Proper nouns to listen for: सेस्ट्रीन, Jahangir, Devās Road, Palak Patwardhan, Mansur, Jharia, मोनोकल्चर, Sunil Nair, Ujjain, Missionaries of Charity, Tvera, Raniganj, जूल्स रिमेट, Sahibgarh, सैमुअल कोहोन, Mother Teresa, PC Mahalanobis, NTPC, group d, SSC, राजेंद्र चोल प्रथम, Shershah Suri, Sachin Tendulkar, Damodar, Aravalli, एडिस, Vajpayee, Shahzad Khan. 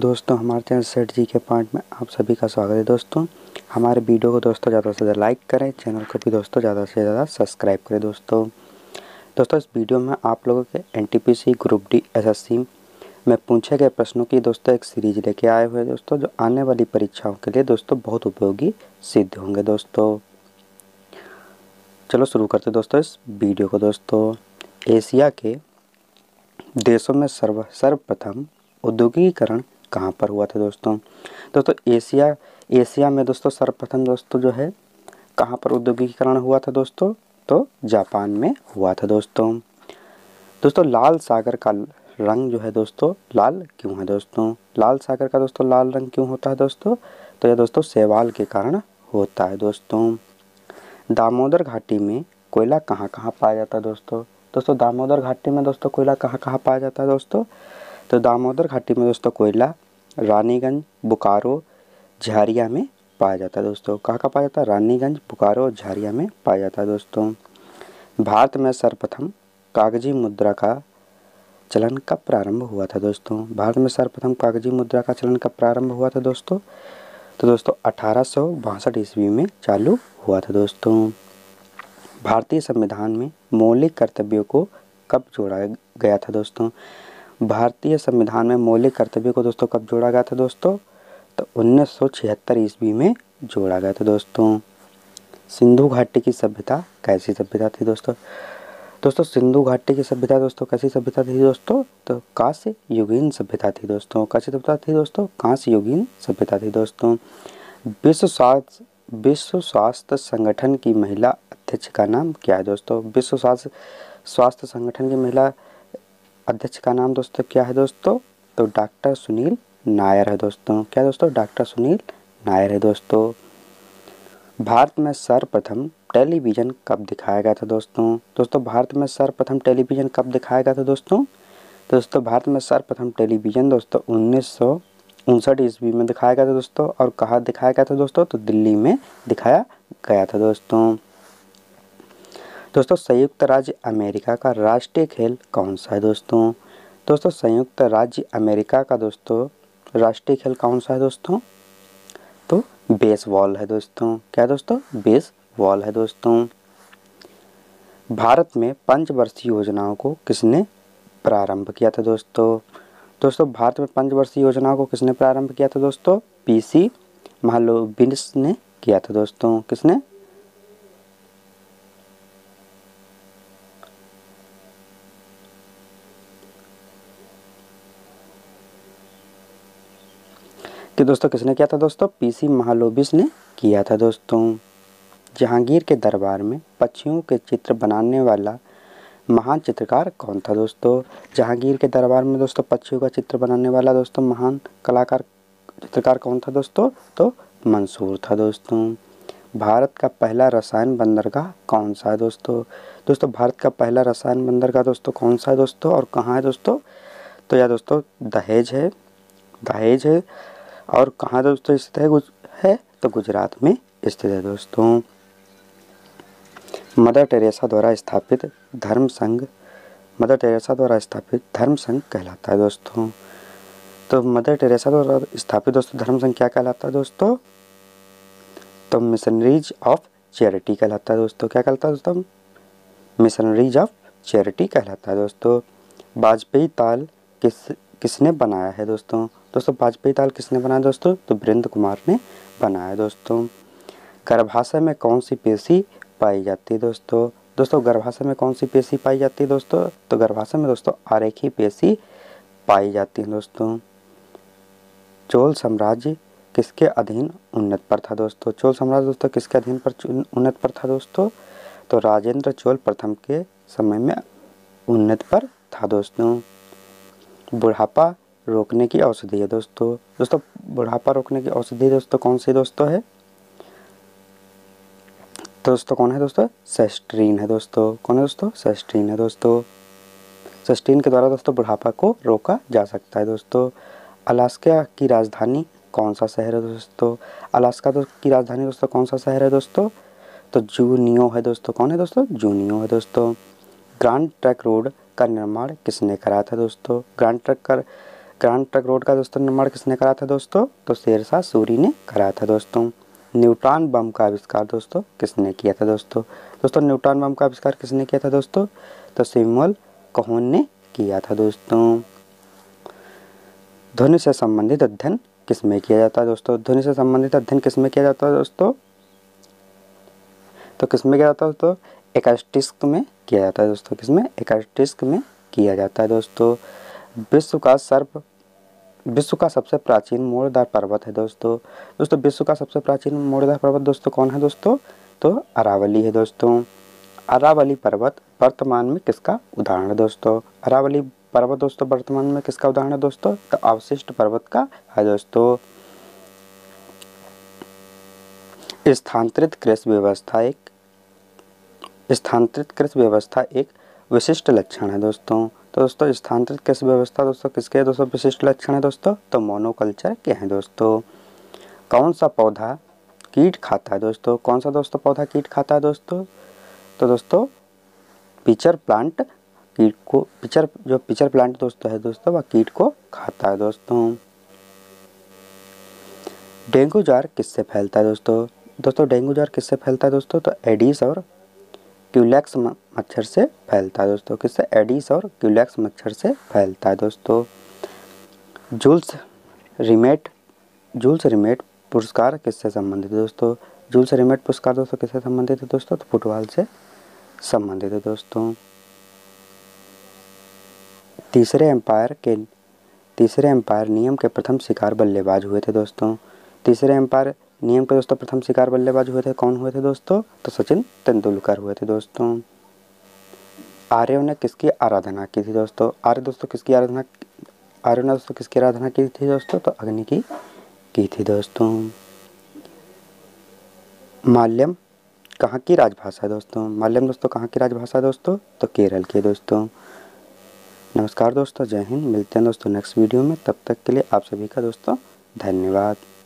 दोस्तों हमारे चैनल सेठ जी के पार्ट में आप सभी का स्वागत है। दोस्तों हमारे वीडियो को दोस्तों ज़्यादा से ज़्यादा लाइक करें, चैनल को भी दोस्तों ज़्यादा से ज़्यादा सब्सक्राइब करें। दोस्तों इस वीडियो में आप लोगों के एनटीपीसी ग्रुप डी एसएससी में पूछे गए प्रश्नों की दोस्तों एक सीरीज लेके आए हुए दोस्तों, जो आने वाली परीक्षाओं के लिए दोस्तों बहुत उपयोगी सिद्ध होंगे। दोस्तों चलो शुरू करते दोस्तों इस वीडियो को। दोस्तों एशिया के देशों में सर्वप्रथम औद्योगिकीकरण कहाँ पर हुआ था? दोस्तों एशिया में दोस्तों सर्वप्रथम दोस्तों जो है कहाँ पर औद्योगिकीकरण हुआ था दोस्तों, तो जापान में हुआ था। दोस्तों लाल सागर का रंग जो है दोस्तों लाल क्यों है? दोस्तों लाल सागर का दोस्तों लाल रंग क्यों होता है दोस्तों, तो यह दोस्तों शैवाल के कारण होता है। दोस्तों दामोदर घाटी में कोयला कहाँ कहाँ पाया जाता है? दोस्तों दामोदर घाटी में दोस्तों कोयला कहाँ कहाँ पाया जाता है दोस्तों, तो दामोदर घाटी में दोस्तों कोयला रानीगंज, बोकारो, झारिया में पाया जाता है। दोस्तों कहाँ पाया जाता है? रानीगंज, बोकारो, झारिया में पाया जाता है। दोस्तों भारत में सर्वप्रथम कागजी मुद्रा का चलन का प्रारंभ हुआ था? तो दोस्तों 1862 ईस्वी में चालू हुआ था। दोस्तों भारतीय संविधान में मौलिक कर्तव्यों को कब जोड़ा गया था? तो 1976 ईस्वी में जोड़ा गया था। दोस्तों सिंधु घाटी की सभ्यता कैसी सभ्यता थी? दोस्तों सिंधु घाटी की सभ्यता दोस्तों कैसी सभ्यता थी दोस्तों, तो कांस्य युगीन सभ्यता थी। दोस्तों विश्व स्वास्थ्य संगठन की महिला अध्यक्ष का नाम क्या है? विश्व स्वास्थ्य संगठन की महिला अध्यक्ष का नाम दोस्तों क्या है दोस्तों, तो डॉक्टर सुनील नायर है। भारत में सर्वप्रथम टेलीविज़न कब दिखाया गया था दोस्तों? भारत में सर्वप्रथम टेलीविज़न दोस्तों 1959 ईस्वी में दिखाया गया था। और कहाँ दिखाया गया था दोस्तों, तो दिल्ली में दिखाया गया था। दोस्तों संयुक्त राज्य अमेरिका का राष्ट्रीय खेल कौन सा है? तो बेसबॉल है। बेसबॉल है। भारत में पंचवर्षीय योजनाओं को किसने प्रारंभ किया था? भारत में पंचवर्षीय योजनाओं को किसने प्रारंभ किया था दोस्तों, पीसी महालोबिस ने किया था। किसने किया था दोस्तों, पीसी महालोबिस ने किया था। जहांगीर के दरबार में पक्षियों के चित्र बनाने वाला महान चित्रकार कौन था? जहांगीर के दरबार में पक्षियों का चित्र बनाने वाला महान चित्रकार कौन था दोस्तों, तो मंसूर था। भारत का पहला रसायन बंदरगाह कौन सा है? भारत का पहला रसायन बंदरगाह कौन सा है और कहाँ है तो यह दहेज है। और कहाँ स्थित है तो गुजरात में स्थित है। मदर टेरेसा द्वारा स्थापित धर्म संघ कहलाता है। मदर टेरेसा द्वारा स्थापित धर्म संघ क्या कहलाता है दोस्तों, तो मिशनरीज ऑफ चैरिटी कहलाता है। वाजपेयी ताल किसने बनाया है दोस्तों? वाजपेयी ताल किसने बनाया दोस्तों, तो वीरेंद्र कुमार ने बनाया। गर्भाशय में कौन सी पेशी पाई जाती है दोस्तों? तो गर्भाशय में आरेखी पेशी पाई जाती है। चोल साम्राज्य किसके अधीन उन्नत पर था? तो राजेंद्र चोल प्रथम के समय में उन्नत पर था। बुढ़ापा रोकने की औषधि है। बुढ़ापा रोकने की औषधि कौन सी है? सेस्ट्रीन है। सेस्ट्रीन के द्वारा बुढ़ापा को रोका जा सकता है। अलास्का की राजधानी कौन सा शहर है? तो जूनियो है। ग्रैंड ट्रंक रोड का निर्माण किसने कराया था? ग्रांड ट्रक रोड का दोस्तों निर्माण किसने करा था दोस्तों, तो शेरशाह सूरी ने करा था दोस्तों। न्यूट्रॉन बम का आविष्कार दोस्तों किसने किया था दोस्तों, दोस्तों न्यूट्रॉन बम का आविष्कार किसने किया था दोस्तों, तो सैमुअल कोहोन ने किया था दोस्तों। ध्वनि से संबंधित अध्ययन किसमें किया जाता है दोस्तों, ध्वनि से संबंधित अध्ययन किसमें किया जाता है दोस्तों, तो किसमें किया जाता है दोस्तों, एकस्टिस्क में किया जाता है दोस्तों। किसमें, एकस्टिस्क में किया जाता है दोस्तों। विश्व का सबसे प्राचीन मोड़दार पर्वत है दोस्तों, दोस्तों विश्व का सबसे प्राचीन मोड़दार पर्वत दोस्तों कौन है दोस्तों, तो अरावली है दोस्तों। अरावली पर्वत वर्तमान में किसका उदाहरण है दोस्तों, अरावली पर्वत दोस्तों वर्तमान में किसका उदाहरण है दोस्तों, तो अवशिष्ट पर्वत का है दोस्तों। स्थानांतरित कृषि व्यवस्था एक विशिष्ट लक्षण है दोस्तों, तो दोस्तों स्थानांतरित कृषि व्यवस्था दोस्तों किसके दोस्तों विशिष्ट लक्षण है दोस्तों, तो मोनोकल्चर के हैं दोस्तों। कौन सा पौधा कीट खाता है दोस्तों, कौन सा दोस्तों पौधा कीट खाता है दोस्तों, तो दोस्तों पिचर प्लांट कीट को, पिचर प्लांट दोस्तों है दोस्तों वह कीट को खाता है दोस्तों। डेंगू ज्वर किससे फैलता है दोस्तों, दोस्तों डेंगू ज्वर किससे फैलता है दोस्तों, तो एडिस और क्यूलेक्स मच्छर से फैलता है दोस्तों। किससे, एडिस और क्यूलेक्स मच्छर से फैलता है दोस्तों। जूल्स रिमेट पुरस्कार किससे संबंधित है दोस्तों, जूल्स रिमेट पुरस्कार दोस्तों किससे संबंधित है दोस्तों, तो फुटबॉल से संबंधित है दोस्तों। तीसरे एम्पायर नियम के प्रथम शिकार बल्लेबाज हुए थे दोस्तों, तीसरे एम्पायर नियम के दोस्तों प्रथम शिकार बल्लेबाज हुए थे, कौन हुए थे दोस्तों, तो सचिन तेंदुलकर हुए थे दोस्तों। आर्यों ने किसकी आराधना की थी दोस्तों, आर्यों ने दोस्तों किसकी आराधना की थी दोस्तों, तो अग्नि की थी दोस्तों। मालयम कहाँ की राजभाषा है दोस्तों, मालयम दोस्तों कहाँ की राजभाषा है दोस्तों, तो केरल की दोस्तों। नमस्कार दोस्तों, जय हिंद, मिलते हैं दोस्तों नेक्स्ट वीडियो में, तब तक के लिए आप सभी का दोस्तों धन्यवाद।